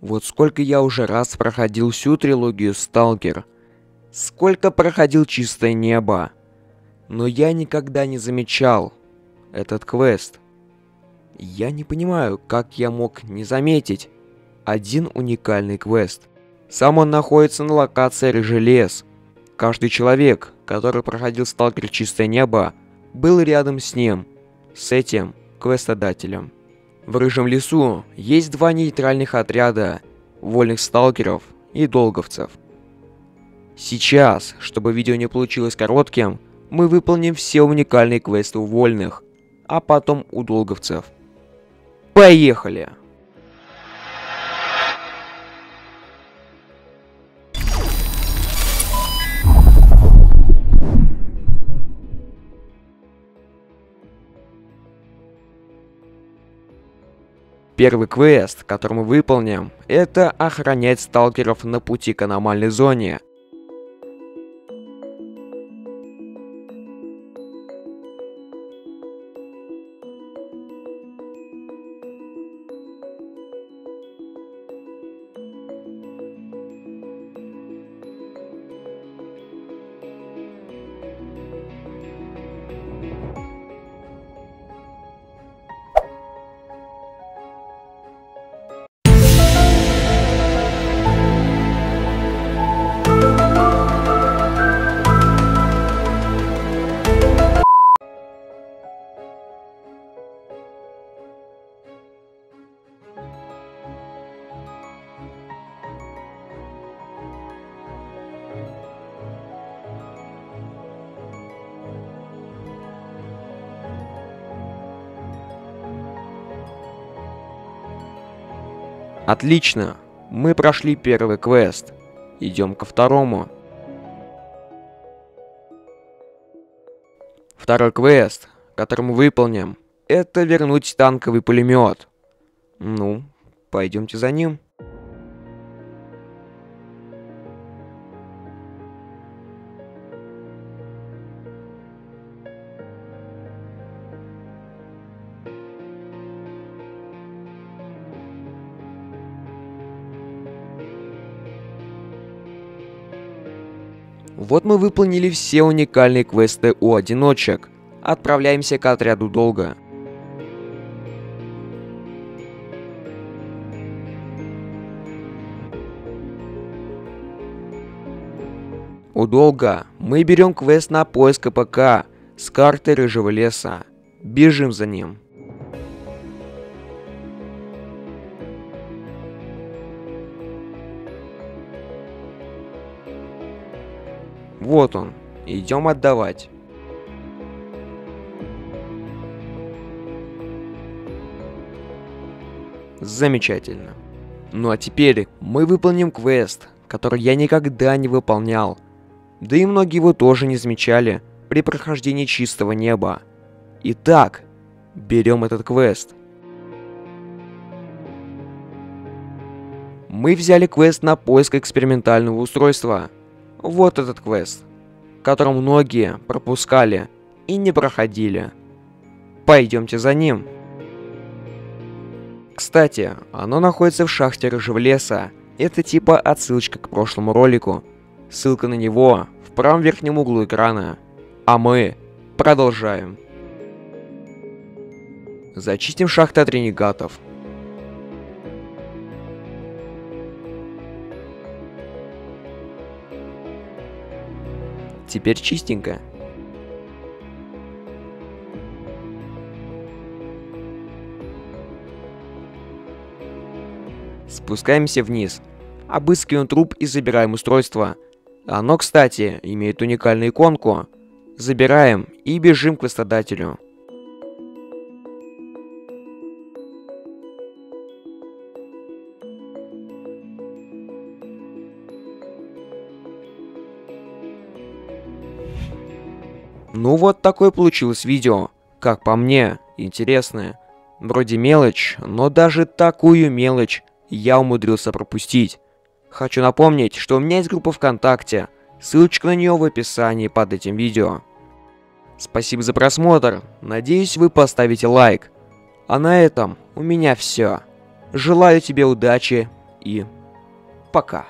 Вот сколько я уже раз проходил всю трилогию «Сталкер», сколько проходил «Чистое небо», но я никогда не замечал этот квест. Я не понимаю, как я мог не заметить один уникальный квест. Сам он находится на локации «Рыжий лес». Каждый человек, который проходил «Сталкер. Чистое небо», был рядом с ним, с этим квестодателем. В Рыжем лесу есть два нейтральных отряда вольных сталкеров и долговцев. Сейчас, чтобы видео не получилось коротким, мы выполним все уникальные квесты у вольных, а потом у долговцев. Поехали! Первый квест, который мы выполним, это охранять сталкеров на пути к аномальной зоне. Отлично, мы прошли первый квест. Идем ко второму. Второй квест, который мы выполним, это вернуть танковый пулемет. Ну, пойдемте за ним. Вот мы выполнили все уникальные квесты у одиночек. Отправляемся к отряду долга. У долга мы берем квест на поиск ПК с карты Рыжего леса. Бежим за ним. Вот он. Идем отдавать. Замечательно. Ну а теперь мы выполним квест, который я никогда не выполнял. Да и многие его тоже не замечали при прохождении «Чистого неба». Итак, берем этот квест. Мы взяли квест на поиск экспериментального устройства. Вот этот квест, который многие пропускали и не проходили. Пойдемте за ним. Кстати, оно находится в шахте Рыжего леса. Это типа отсылочка к прошлому ролику. Ссылка на него в правом верхнем углу экрана. А мы продолжаем. Зачистим шахты от ренегатов. Теперь чистенько. Спускаемся вниз. Обыскиваем труп и забираем устройство. Оно, кстати, имеет уникальную иконку. Забираем и бежим к квестодателю. Ну вот такое получилось видео, как по мне, интересное. Вроде мелочь, но даже такую мелочь я умудрился пропустить. Хочу напомнить, что у меня есть группа ВКонтакте, ссылочка на нее в описании под этим видео. Спасибо за просмотр, надеюсь вы поставите лайк. А на этом у меня все. Желаю тебе удачи и пока.